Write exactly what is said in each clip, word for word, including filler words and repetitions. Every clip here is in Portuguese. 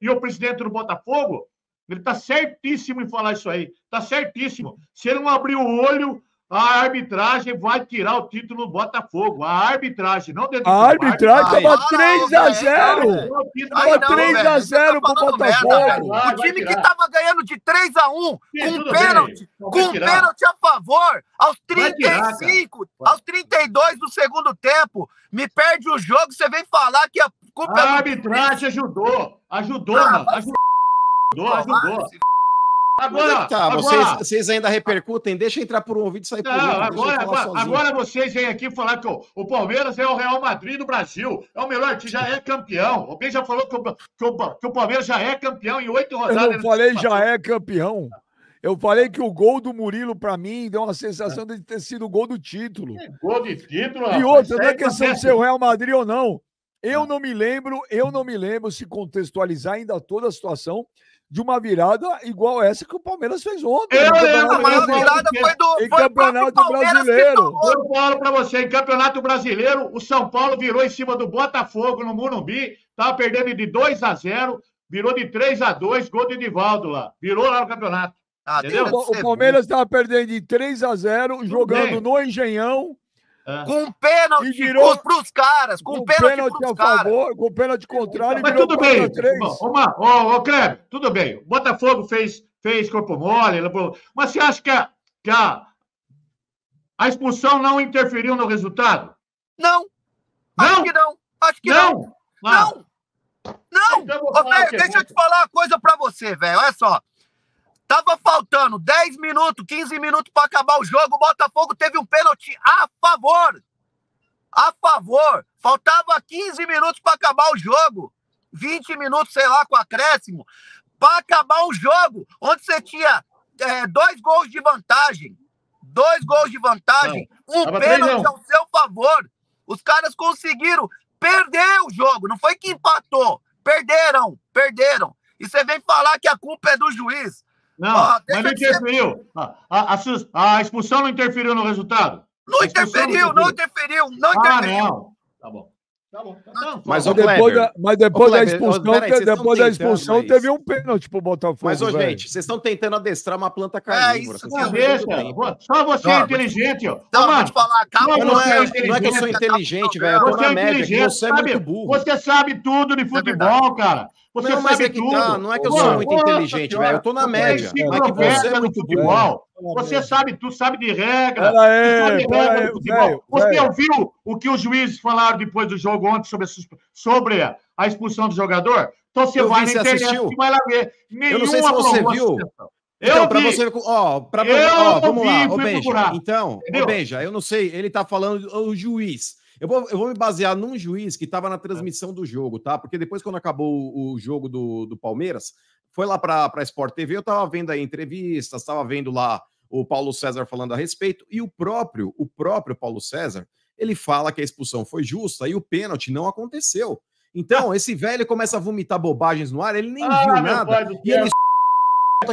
e o presidente do Botafogo, ele está certíssimo em falar isso aí. Está certíssimo. Se ele não abrir o olho, a arbitragem vai tirar o título do Botafogo. A arbitragem, não dentro do A arbitragem estava três a zero. Estava três a zero para o Botafogo. O time que estava ganhando de três a um, com um pênalti, com um pênalti a favor, aos trinta e cinco, aos trinta e dois do segundo tempo, me perde o jogo, você vem falar que a culpa é... A arbitragem ajudou. Ajudou, mano. Ajudou, ajudou. Agora, tá, agora... Vocês, vocês ainda repercutem, deixa entrar por um ouvido e sair não, por outro. Agora, agora, agora vocês vêm aqui falar que o, o Palmeiras é o Real Madrid do Brasil, é o melhor time, já é campeão. Alguém já falou que o, que o, que o Palmeiras já é campeão em oito rodadas. Eu não falei já passou. É campeão. Eu falei que o gol do Murilo, pra mim, deu uma sensação de ter sido o gol do título. É, gol de título, e outra, não é questão de ser o Real Madrid ou não. Eu não me lembro, eu não me lembro se contextualizar ainda toda a situação de uma virada igual essa que o Palmeiras fez ontem. Eu lembro, mas a virada foi do em foi Campeonato Brasileiro. Eu falo pra você, em Campeonato Brasileiro, o São Paulo virou em cima do Botafogo no Morumbi, tava perdendo de dois a zero, virou de três a dois, gol do Edivaldo lá. Virou lá no campeonato. Ah, entendeu? O Palmeiras tava perdendo de três a zero, jogando no Engenhão. É. Com pênalti virou... pros caras, com, com pênalti, pênalti pros caras. Favor, com pênalti contrário. Mas tudo bem, ô Kleber, tudo bem. O Botafogo fez, fez corpo mole, mas você acha que, a, que a, a expulsão não interferiu no resultado? Não. Não? Acho que não. Acho que não. Não. Mas... não. Não. Então, ô, véio, deixa eu te falar uma coisa pra você, velho. Olha só. Tava faltando dez minutos, quinze minutos para acabar o jogo. O Botafogo teve um pênalti a favor. A favor. Faltava quinze minutos para acabar o jogo. vinte minutos, sei lá, com acréscimo. Para acabar o jogo. Onde você tinha é, dois gols de vantagem. Dois gols de vantagem. Não, um pênalti não. Ao seu favor. Os caras conseguiram perder o jogo. Não foi que empatou. Perderam, perderam. E você vem falar que a culpa é do juiz. Não, ah, mas não interferiu. A, a, a, a expulsão não interferiu no resultado? Não interferiu, não interferiu, não interferiu. Ah, não. Tá bom. Tá bom. Tá bom. Mas, mas depois da, mas depois da expulsão, aí, te, depois da expulsão isso. Teve um pênalti pro Botafogo. Mas, ô, gente, vocês estão tentando adestrar uma planta carnívora. É, não deixa. Só você é inteligente, ó. Não, mano, falar, calma, não, é, não é que eu sou inteligente, velho. Você é inteligente, você é muito burro. Você sabe tudo de futebol, cara. Você não, mas é que tá, não é que eu sou muito inteligente, velho. Eu tô na média. Não é que você é muito burro. Você sabe tudo, sabe de regra. Sabe de regra do futebol. Você ouviu o que os juízes falaram depois do jogo ontem sobre a, sobre a expulsão do jogador? Então você eu vai na internet e vai lá ver. Nenhuma eu não sei se você viu. Então, eu pra vi. Você, ó, pra, eu ó, vamos vi, lá, ô Benja. Então, ô Benja, eu não sei, ele tá falando o juiz. Eu vou, eu vou me basear num juiz que estava na transmissão do jogo, tá? Porque depois, quando acabou o jogo do, do Palmeiras, foi lá para a Sport T V, eu estava vendo aí entrevistas, estava vendo lá o Paulo César falando a respeito, e o próprio, o próprio Paulo César, ele fala que a expulsão foi justa e o pênalti não aconteceu. Então, esse velho começa a vomitar bobagens no ar, ele nem ah, viu nada, e ele...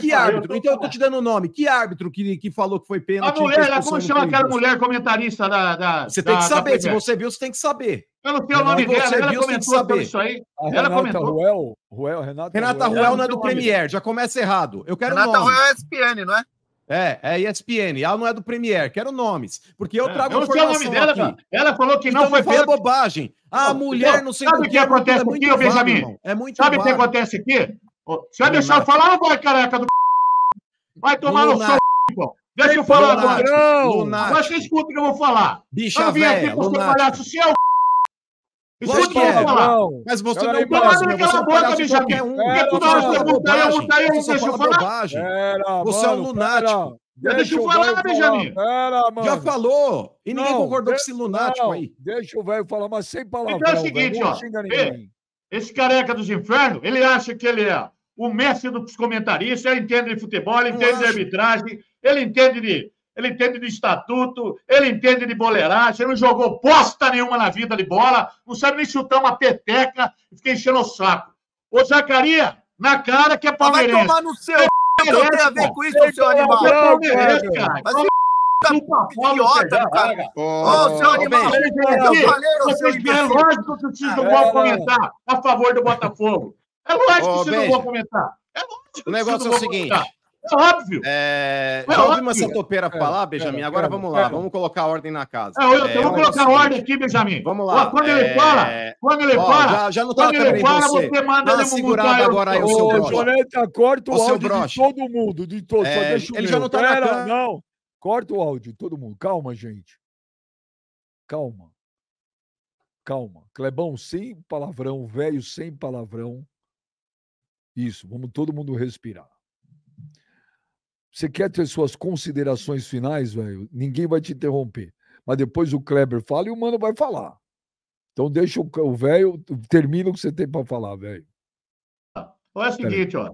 Que árbitro? Então eu tô te dando o nome. Que árbitro que, que falou que foi pênalti? A mulher, ela, como chama aquela mulher comentarista da... da você tem da, que saber. Se você viu, você tem que saber. Eu não sei o nome dela. Ela viu, comentou sobre isso aí. A ela Renata Ruel, Ruel, Renata, Renata Ruel, Ruel não é do Premier. Já começa errado. Eu quero Renata nome. Ruel é E S P N, não é? É, é E S P N. Ela não é do Premier. Quero nomes. Porque eu trago é, eu informação aqui. Eu não sei o nome dela, cara. Ela falou que então, não foi pênalti. Então fala bobagem. A mulher não sei... Sabe o que acontece aqui, Benjamin? Sabe o que acontece aqui? Você vai deixar eu falar ou vai, careca do... Vai tomar no seu... Deixa eu falar agora. Mas você escuta o que eu vou falar. Bicha, eu vim aqui com o seu palhaço, se é o... Escuta o que eu vou falar. Mas você não pode... Não, mas boca, bicha. Porque toda hora você pergunta, eu pergunto, eu não deixo eu falar. Você é um lunático. Deixa eu falar, Benjamin. Já falou. E ninguém concordou com esse lunático aí. Deixa o velho falar, mas sem palavrão. Então é o seguinte, ó. Esse careca dos infernos, ele acha que ele é... O mestre dos comentaristas, ele entende de futebol, ele entende de arbitragem, ele entende de, ele entende de estatuto, ele entende de boleiragem, ele não jogou bosta nenhuma na vida de bola, não sabe nem chutar uma peteca e fica enchendo o saco. Ô, Zacaria, na cara que é palmeirense. Mas vai tomar no seu... Eu não tenho a ver com isso, seu animal. Você é palmeirense, cara. Mas você é um idiota, cara. Ô, seu animal. Eu falei, ô, seu imbecil. É lógico que vocês não vão comentar a favor do Botafogo. É lógico Ô, que você não vai comentar. É lógico. O negócio é o seguinte. Comentar. É óbvio. É, é já ouvi uma santopeira é, falar, Benjamin. É, Agora é, vamos lá, é. vamos colocar a ordem na casa. É, eu, é, eu vou colocar a ordem aqui, Benjamin. Vamos lá. Ó, quando é... ele fala, quando ele ó, fala, já, já não tá quando ele fala, você, você manda ele segurado agora aí o seu broche. Joneta, corta o, o áudio broche. de todo mundo, de todo. É, deixa ele meu. já não tá Pera, na cara. Não. Corta o áudio de todo mundo. Calma, gente. Calma. Calma. Clebão sem palavrão, Véio sem palavrão. Isso, vamos todo mundo respirar. Você quer ter suas considerações finais, Véio? Ninguém vai te interromper. Mas depois o Kleber fala e o Mano vai falar. Então deixa o Véio, termina o que você tem para falar, Véio. É o seguinte, ó.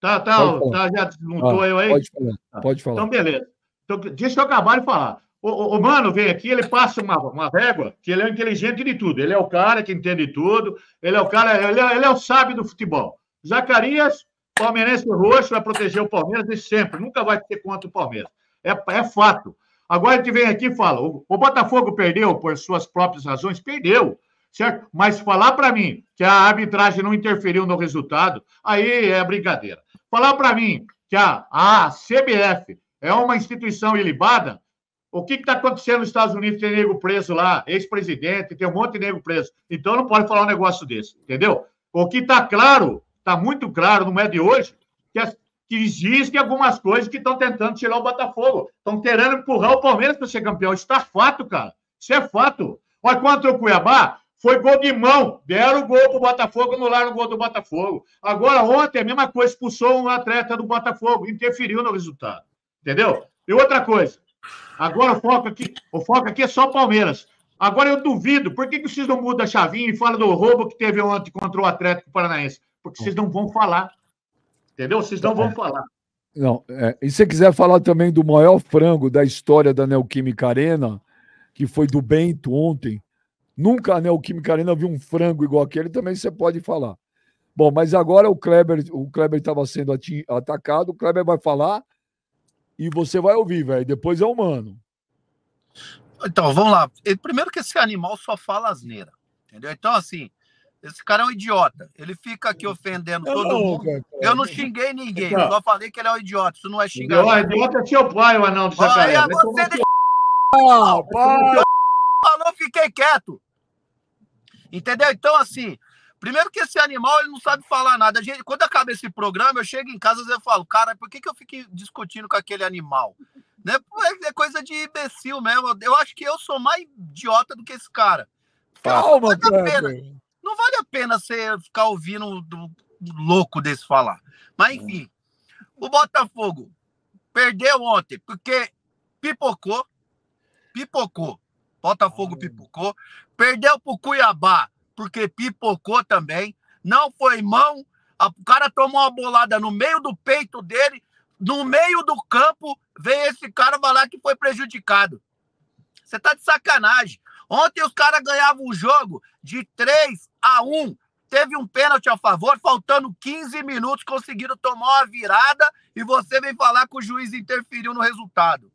Tá, tá, tá já desmontou ah, eu aí? Pode falar, tá. pode falar. Então, beleza. Então, deixa eu acabar de falar. O, o, o Mano vem aqui, ele passa uma, uma régua, que ele é inteligente de tudo. Ele é o cara que entende tudo. Ele é o cara, ele é, ele é o sábio do futebol. Zacarias... Palmeirense roxo vai proteger o Palmeiras de sempre. Nunca vai ter contra o Palmeiras. É, é fato. Agora a gente vem aqui e fala, o, o Botafogo perdeu por suas próprias razões? Perdeu, certo? Mas falar para mim que a arbitragem não interferiu no resultado, aí é brincadeira. Falar para mim que a, a C B F é uma instituição ilibada, o que está acontecendo nos Estados Unidos? Tem nego preso lá, ex-presidente, tem um monte de nego preso. Então não pode falar um negócio desse, entendeu? O que está claro... Está muito claro, não é de hoje, que, as, que existem algumas coisas que estão tentando tirar o Botafogo. Estão querendo empurrar o Palmeiras para ser campeão. Isso está fato, cara. Isso é fato. Olha, contra o Cuiabá, foi gol de mão. Deram o gol para o Botafogo, anularam o gol do Botafogo. Agora, ontem, a mesma coisa, expulsou um atleta do Botafogo, interferiu no resultado. Entendeu? E outra coisa. Agora o foco aqui, o foco aqui é só o Palmeiras. Agora eu duvido. Por que, que vocês não mudam a chavinha e falam do roubo que teve ontem contra o Atlético Paranaense? Porque vocês não vão falar. Entendeu? Vocês não vão falar. Não, é, e se você quiser falar também do maior frango da história da Neoquímica Arena, que foi do Bento ontem, nunca a Neoquímica Arena viu um frango igual aquele, também você pode falar. Bom, mas agora o Kleber o Kleber estava sendo atacado, o Kleber vai falar e você vai ouvir, velho. Depois é o Mano. Então, vamos lá. Primeiro que esse animal só fala asneira. Entendeu? Então, assim... Esse cara é um idiota. Ele fica aqui ofendendo todo mundo. Eu não xinguei ninguém. Eu só falei que ele é um idiota. Isso não é xingar. O idiota é seu pai, o anão do Jacaré. Aí você deixa... Falou, fiquei quieto. Entendeu? Então, assim... Primeiro que esse animal, ele não sabe falar nada. A gente, quando acaba esse programa, eu chego em casa e falo, cara, por que, que eu fiquei discutindo com aquele animal? Né? É coisa de imbecil mesmo. Eu acho que eu sou mais idiota do que esse cara. Calma, cara. Não vale a pena você ficar ouvindo um louco desse falar. Mas, enfim, o Botafogo perdeu ontem porque pipocou, pipocou. Botafogo pipocou. Perdeu pro Cuiabá porque pipocou também. Não foi mão. O cara tomou uma bolada no meio do peito dele, no meio do campo, veio esse cara falar que foi prejudicado. Você tá de sacanagem. Ontem os caras ganhavam o jogo de três a um. Teve um pênalti a favor, faltando quinze minutos, conseguiram tomar uma virada e você vem falar que o juiz interferiu no resultado.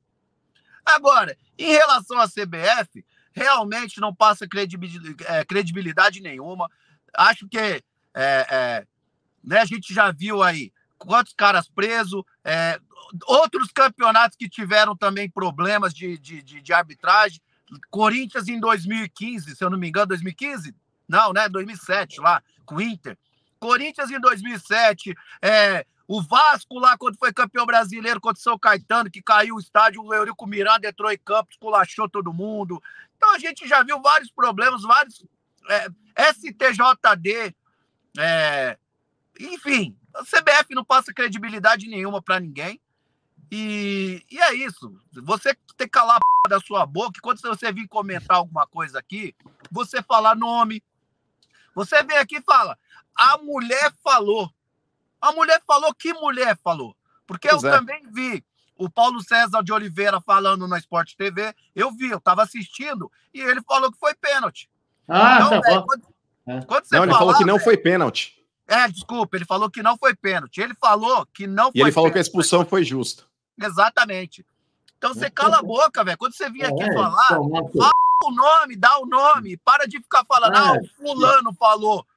Agora, em relação à C B F, realmente não passa credibilidade nenhuma. Acho que é, é, né, a gente já viu aí quantos caras presos, é, outros campeonatos que tiveram também problemas de, de, de, de arbitragem. Corinthians em dois mil e quinze, se eu não me engano, dois mil e quinze? Não, né? dois mil e sete lá, com o Inter. Corinthians em dois mil e sete, é, o Vasco lá, quando foi campeão brasileiro, contra o São Caetano, que caiu o estádio, o Eurico Miranda entrou em campo, esculachou todo mundo. Então a gente já viu vários problemas, vários... É, S T J D, é, enfim, a C B F não passa credibilidade nenhuma para ninguém. E, e é isso. Você tem que calar a p... da sua boca. E quando você vir comentar alguma coisa aqui, você fala nome. Você vem aqui e fala, a mulher falou. A mulher falou, que mulher falou? Porque pois eu é. também vi o Paulo César de Oliveira falando na Sport T V. Eu vi, eu tava assistindo. E ele falou que foi pênalti. Ah, então, tá véio, bom. Quando, é. quando você não, ele falar, falou que não véio, foi pênalti. É, desculpa, ele falou que não foi pênalti. Ele falou que não foi pênalti. E ele falou pênalti, que a expulsão foi justa. Exatamente. Então você cala a boca, velho. Quando você vir aqui é, falar, é. fala o nome, dá o nome. Para de ficar falando, é. ah, o fulano falou.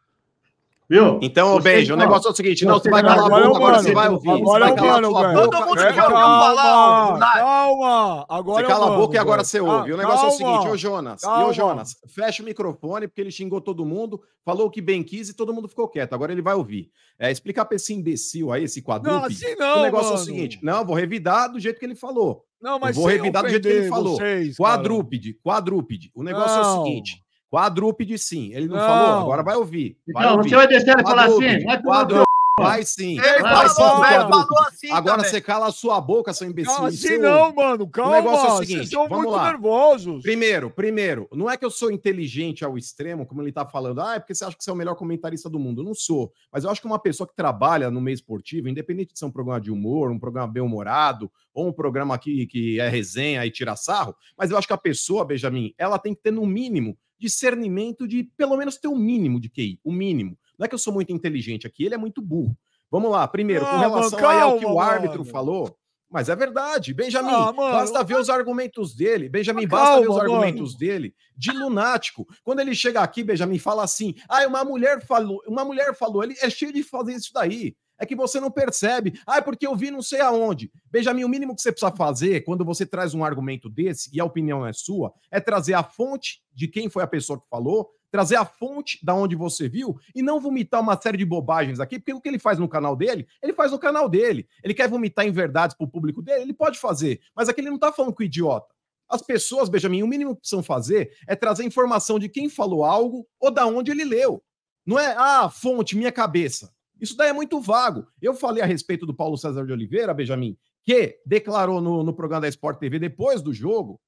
Viu? Então, você beijo. Fala. O negócio é o seguinte: não, você vai calar a boca, agora, agora você vai ouvir. Agora você vai calar mano, a boca. Todo mundo é, que calma, calma, falar. Calma. Agora você cala mano, a boca e agora você ouve. Calma, o negócio calma, é o seguinte: ô Jonas, calma. E ô Jonas, fecha o microfone, porque ele xingou todo mundo, falou o que bem quis e todo mundo ficou quieto. Agora ele vai ouvir. É, explicar pra esse imbecil aí, esse quadrúpede. Não, assim não, o negócio mano. é o seguinte: não, vou revidar do jeito que ele falou. Não, mas vou revidar do jeito que ele falou. Vocês, quadrúpede, quadrúpede. O negócio não. é o seguinte. Quadrúpede, sim. Ele não, não falou? Agora vai ouvir. Vai não, ouvir. Você vai descer e falar assim? Vai quadrúpede. Vai sim. Ele vai falou, sim velho, falou assim agora também. Você cala a sua boca, seu imbecil. Não, assim seu... não, mano. Calma. O negócio é o seguinte, vocês estão vamos muito lá. nervosos. Primeiro, primeiro, não é que eu sou inteligente ao extremo, como ele tá falando. Ah, é porque você acha que você é o melhor comentarista do mundo. Eu não sou. Mas eu acho que uma pessoa que trabalha no meio esportivo, independente de ser um programa de humor, um programa bem-humorado, ou um programa aqui que é resenha e tira sarro, mas eu acho que a pessoa, Benjamin, ela tem que ter no mínimo discernimento de, pelo menos, ter o um mínimo de Q I, o um mínimo. Não é que eu sou muito inteligente aqui, ele é muito burro. Vamos lá, primeiro, ah, com relação mano, calma, ao que o árbitro mano. falou, mas é verdade, Benjamin, ah, mano, basta ver eu... os argumentos dele, Benjamin, ah, calma, basta ver os mano. argumentos dele de lunático. Quando ele chega aqui, Benjamin, fala assim, ah, uma mulher falou, uma mulher falou, ele é cheio de fazer isso daí. É que você não percebe. Ah, é porque eu vi não sei aonde. Benjamin, o mínimo que você precisa fazer quando você traz um argumento desse, e a opinião é sua, é trazer a fonte de quem foi a pessoa que falou, trazer a fonte da onde você viu e não vomitar uma série de bobagens aqui, porque o que ele faz no canal dele, ele faz no canal dele. Ele quer vomitar em verdades pro público dele, ele pode fazer, mas aqui ele não tá falando com o idiota. As pessoas, Benjamin, o mínimo que precisam fazer é trazer informação de quem falou algo ou da onde ele leu. Não é, ah, fonte, minha cabeça. Isso daí é muito vago. Eu falei a respeito do Paulo César de Oliveira, Benjamin, que declarou no, no programa da Sport T V, depois do jogo,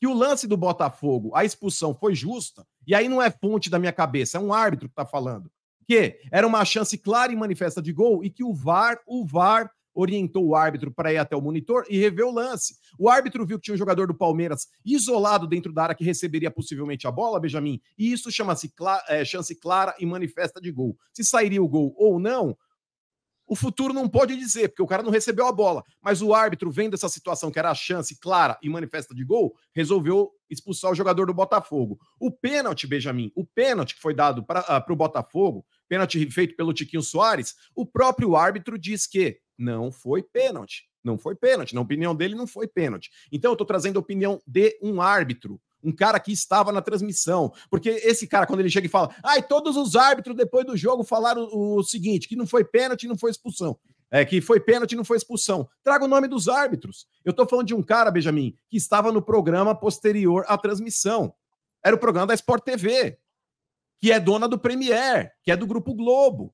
que o lance do Botafogo, a expulsão foi justa, e aí não é fonte da minha cabeça, é um árbitro que está falando, que era uma chance clara e manifesta de gol, e que o VAR, o VAR orientou o árbitro para ir até o monitor e rever o lance. O árbitro viu que tinha um jogador do Palmeiras isolado dentro da área que receberia possivelmente a bola, Benjamin, e isso chama-se clara, é, chance clara e manifesta de gol. Se sairia o gol ou não, o futuro não pode dizer, porque o cara não recebeu a bola. Mas o árbitro, vendo essa situação que era a chance clara e manifesta de gol, resolveu expulsar o jogador do Botafogo. O pênalti, Benjamin, o pênalti que foi dado para o Botafogo, pênalti feito pelo Tiquinho Soares, o próprio árbitro diz que não foi pênalti. Não foi pênalti. Na opinião dele, não foi pênalti. Então, eu estou trazendo a opinião de um árbitro, um cara que estava na transmissão. Porque esse cara, quando ele chega e fala, ai, todos os árbitros depois do jogo falaram o seguinte, que não foi pênalti e não foi expulsão. É, que foi pênalti e não foi expulsão. Traga o nome dos árbitros. Eu estou falando de um cara, Benjamin, que estava no programa posterior à transmissão. Era o programa da Sport T V, que é dona do Premier, que é do Grupo Globo.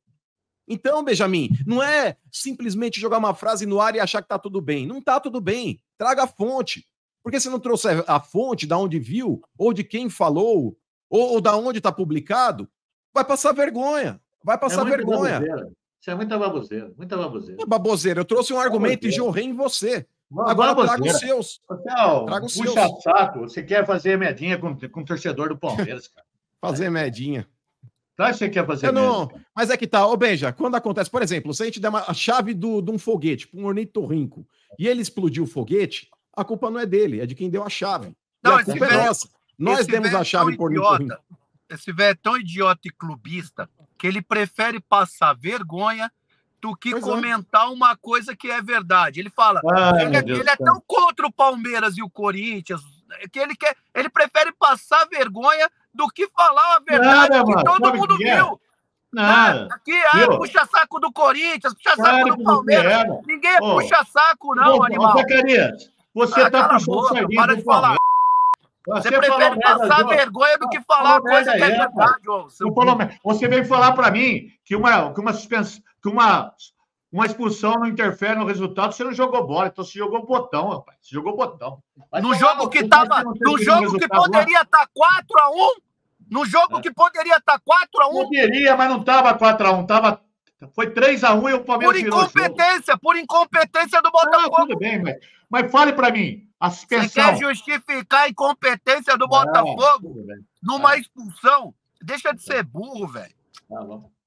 Então, Benjamin, não é simplesmente jogar uma frase no ar e achar que tá tudo bem. Não tá tudo bem. Traga a fonte. Porque se não trouxer a fonte da onde viu, ou de quem falou, ou, ou da onde tá publicado, vai passar vergonha. Vai passar é vergonha. Baboseira. Isso é muita baboseira. Muita baboseira. É baboseira. Eu trouxe um argumento baboseira. e jorrei em você. Mano, Agora traga os seus. Então, traga os puxa seus. saco. Você quer fazer medinha com, com o torcedor do Palmeiras, cara. fazer medinha. Claro que você quer fazer não, mas é que tá, ô Benja, quando acontece, por exemplo, se a gente der uma, a chave do, de um foguete, um ornitorrinco, e ele explodiu o foguete, a culpa não é dele, é de quem deu a chave. Não, a culpa é nossa. Nós demos a chave pro ornitorrinco. Esse velho é tão idiota e clubista que ele prefere passar vergonha do que pois comentar é. uma coisa que é verdade. Ele fala, Ai, ele, Deus ele Deus. é tão contra o Palmeiras e o Corinthians, que ele, quer, ele prefere passar vergonha do que falar a verdade Nada, que mano. todo Sabe mundo que viu. Nada. Aqui, ah, puxa saco do Corinthians, puxa saco Cara, do Palmeiras. Ninguém é oh. puxa saco, não, oh, animal. Você ah, tá puxando boca, sardinha, para de falar. Você, você prefere passar merda, vergonha do que falar coisa que é verdade, ô. Você veio falar para mim que uma, que uma suspensão, que uma, uma expulsão não interfere no resultado, você não jogou bola, então você jogou botão, rapaz. Você jogou botão. Mas no jogo que tava, no jogo que poderia estar quatro a um, No jogo é. que poderia estar quatro a um. Poderia, mas não estava quatro a um. Tava... Foi três a um e o Palmeiras por incompetência, por incompetência do Botafogo. Ah, tudo bem, mas, mas fale para mim. A suspensão. Você quer justificar a incompetência do Botafogo ah, numa ah. expulsão? Deixa de ser burro, velho. Tá bom.